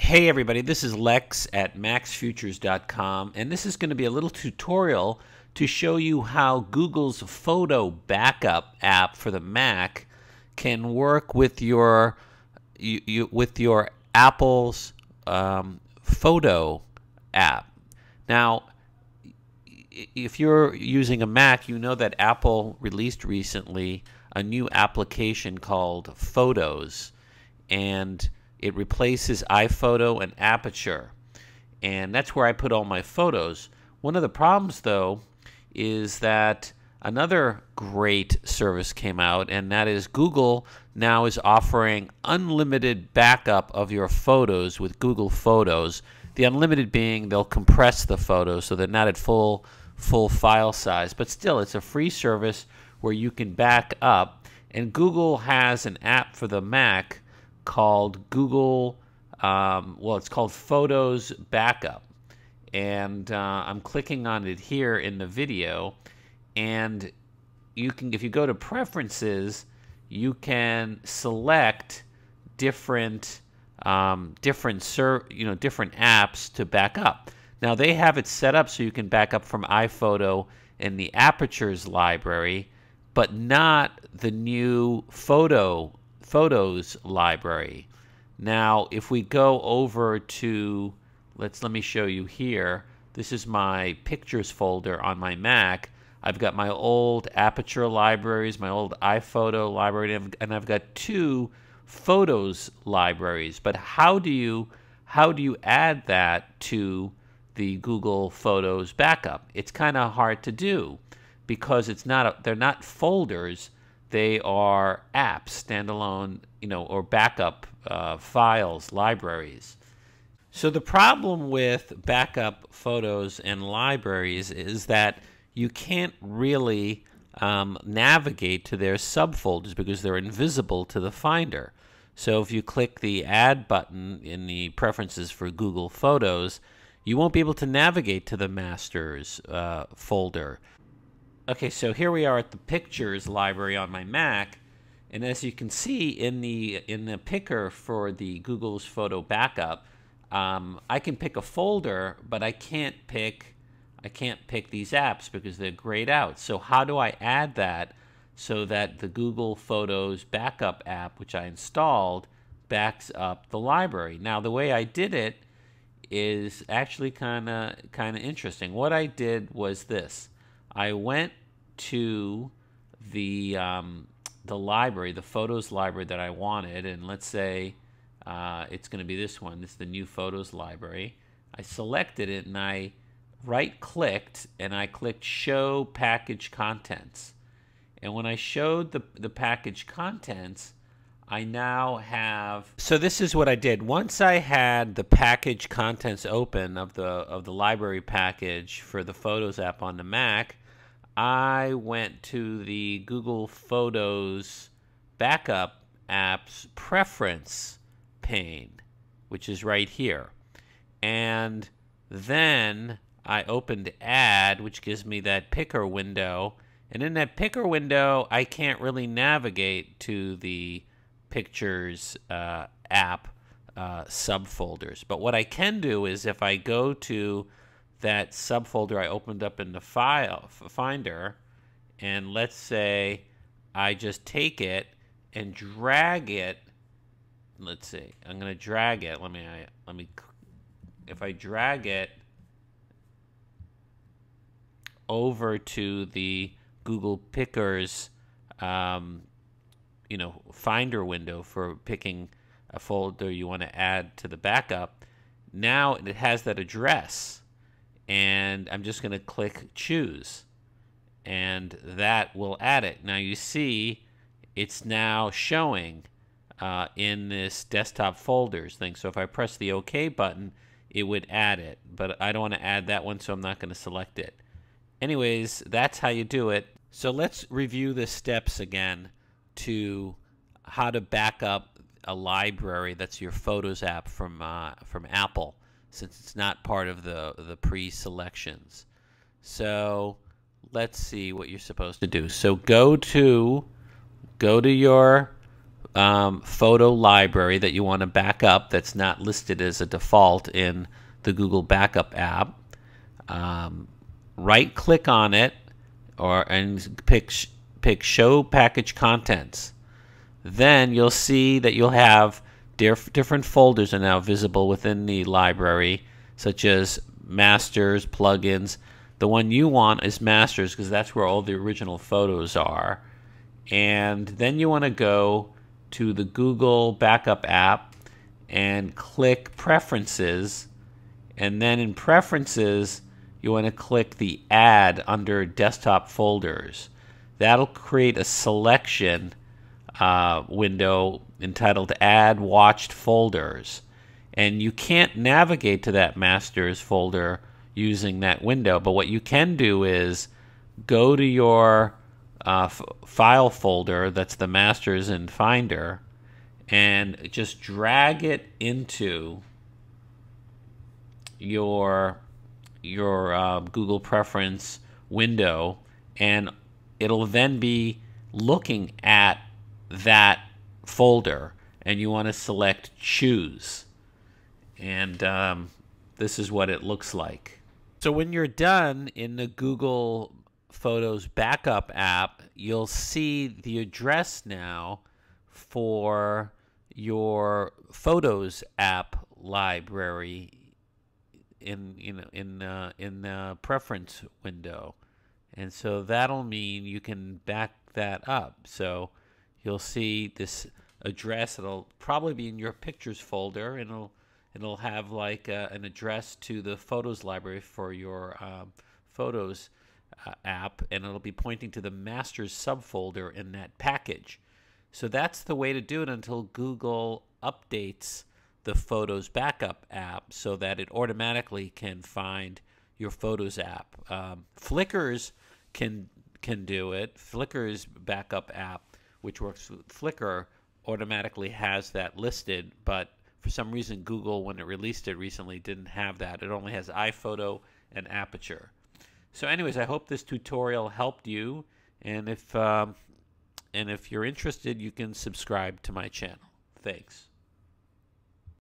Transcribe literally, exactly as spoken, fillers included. Hey everybody, this is Lex at max futures dot com, and this is going to be a little tutorial to show you how Google's photo backup app for the Mac can work with your you, you, with your Apple's um, photo app. Now, if you're using a Mac, you know that Apple released recently a new application called Photos, and it replaces iPhoto and Aperture, and that's where I put all my photos. One of the problems, though, is that another great service came out, and that is Google now is offering unlimited backup of your photos with Google Photos. The unlimited being they'll compress the photos so they're not at full full file size, but still it's a free service where you can back up. And Google has an app for the Mac called Google, um, well, it's called Photos Backup, and uh, I'm clicking on it here in the video, and you can, if you go to Preferences, you can select different, um, different, ser you know, different apps to back up. Now they have it set up so you can back up from iPhoto and the Aperture's library, but not the new photo. Photos library. Now if we go over to, let's let me show you here, this is my pictures folder on my Mac. I've got my old Aperture libraries, my old iPhoto library, and I've got two Photos libraries. But how do you how do you add that to the Google Photos backup? It's kind of hard to do because it's not a, they're not folders. They are apps, standalone, you know, or backup uh, files, libraries. So the problem with backup photos and libraries is that you can't really um, navigate to their subfolders because they're invisible to the Finder. So if you click the Add button in the Preferences for Google Photos, you won't be able to navigate to the Masters uh, folder. Okay, so here we are at the Pictures library on my Mac, and as you can see in the in the picker for the Google's photo backup, um, I can pick a folder, but I can't pick I can't pick these apps because they're grayed out. So how do I add that so that the Google Photos backup app, which I installed, backs up the library? Now the way I did it is actually kind of kind of interesting. What I did was this: I went to the um, the library, the photos library that I wanted, and let's say uh, it's going to be this one. This is the new photos library. I selected it and I right-clicked and I clicked Show Package Contents. And when I showed the the package contents, I now have. So this is what I did. Once I had the package contents open of the of the library package for the Photos app on the Mac, I went to the Google Photos Backup Apps Preference pane, which is right here. And then I opened Add, which gives me that picker window. And in that picker window, I can't really navigate to the Pictures uh, app uh, subfolders. But what I can do is if I go to that subfolder I opened up in the file Finder, and let's say I just take it and drag it. Let's see. I'm going to drag it. Let me. I, let me. If I drag it over to the Google Pickers, um, you know, Finder window for picking a folder you want to add to the backup, now it has that address, and I'm just going to click Choose, and that will add it. Now you see it's now showing uh, in this desktop folders thing. So if I press the OK button, it would add it, but I don't want to add that one, so I'm not going to select it. Anyways, that's how you do it. So let's review the steps again to how to back up a library that's your Photos app from uh, from Apple, since it's not part of the the pre-selections. So let's see what you're supposed to do. So go to go to your um, photo library that you want to back up that's not listed as a default in the Google Backup app, um, right click on it or and pick pick Show Package Contents. Then you'll see that you'll have diff different folders are now visible within the library, such as Masters, Plugins. The one you want is Masters because that's where all the original photos are. And then you want to go to the Google Backup app and click Preferences. And then in Preferences, you want to click the Add under Desktop Folders. That'll create a selection uh, window entitled Add Watched Folders. And you can't navigate to that Masters folder using that window, but what you can do is go to your uh, f file folder, that's the Masters in Finder, and just drag it into your your uh, Google Preference window, and it'll then be looking at that folder, and you want to select Choose, and um, this is what it looks like. So when you're done in the Google Photos Backup app, you'll see the address now for your Photos app library in you know in uh, in the preference window, and so that'll mean you can back that up. So you'll see this address. It'll probably be in your Pictures folder, and it'll it'll have like uh, an address to the Photos library for your um, Photos uh, app, and it'll be pointing to the Masters subfolder in that package. So that's the way to do it until Google updates the Photos Backup app so that it automatically can find your Photos app. Um, Flickr's can can do it. Flickr's backup app, which works with Flickr, automatically has that listed, but for some reason, Google, when it released it recently, didn't have that. It only has iPhoto and Aperture. So anyways, I hope this tutorial helped you. And if, um, and if you're interested, you can subscribe to my channel. Thanks.